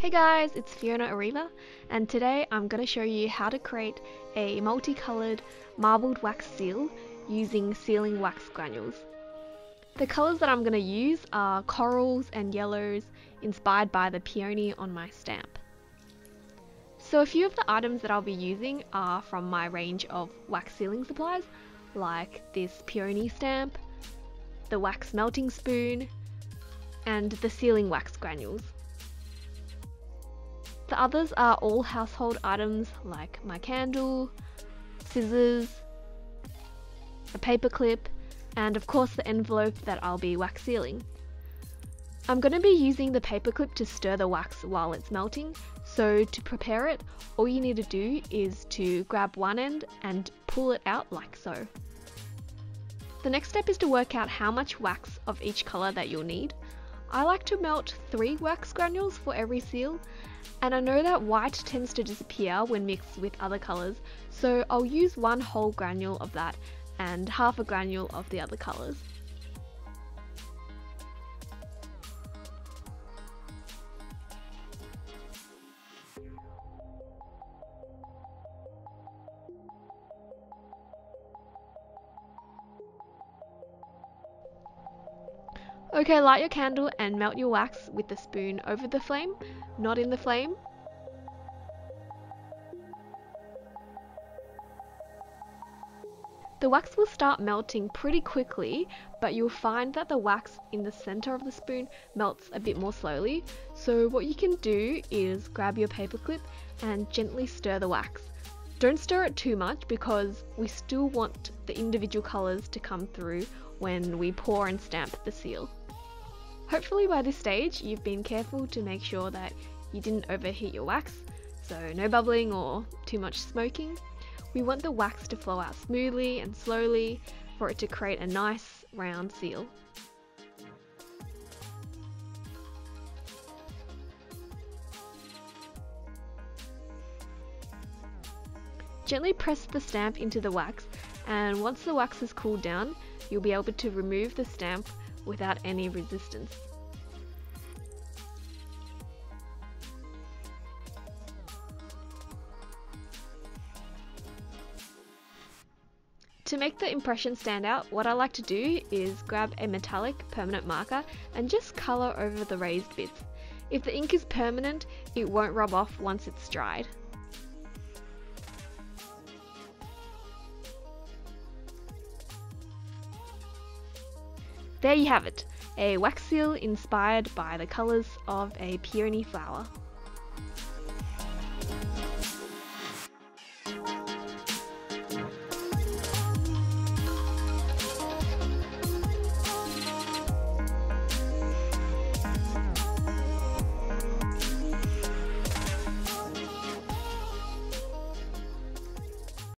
Hey guys, it's Fiona Arriva, and today I'm going to show you how to create a multicoloured marbled wax seal using sealing wax granules. The colours that I'm going to use are corals and yellows inspired by the peony on my stamp. So a few of the items that I'll be using are from my range of wax sealing supplies, like this peony stamp, the wax melting spoon, and the sealing wax granules. The others are all household items like my candle, scissors, a paper clip, and of course the envelope that I'll be wax sealing. I'm going to be using the paper clip to stir the wax while it's melting, so to prepare it, all you need to do is to grab one end and pull it out like so. The next step is to work out how much wax of each colour that you'll need. I like to melt 3 wax granules for every seal, and I know that white tends to disappear when mixed with other colours, so I'll use 1 whole granule of that and half a granule of the other colours. Okay, light your candle and melt your wax with the spoon over the flame, not in the flame. The wax will start melting pretty quickly, but you'll find that the wax in the center of the spoon melts a bit more slowly. So what you can do is grab your paper clip and gently stir the wax. Don't stir it too much because we still want the individual colors to come through when we pour and stamp the seal. Hopefully by this stage you've been careful to make sure that you didn't overheat your wax, so no bubbling or too much smoking. We want the wax to flow out smoothly and slowly for it to create a nice round seal. Gently press the stamp into the wax, and once the wax has cooled down, you'll be able to remove the stamp without any resistance. To make the impression stand out, what I like to do is grab a metallic permanent marker and just colour over the raised bits. If the ink is permanent, it won't rub off once it's dried. There you have it, a wax seal inspired by the colours of a peony flower.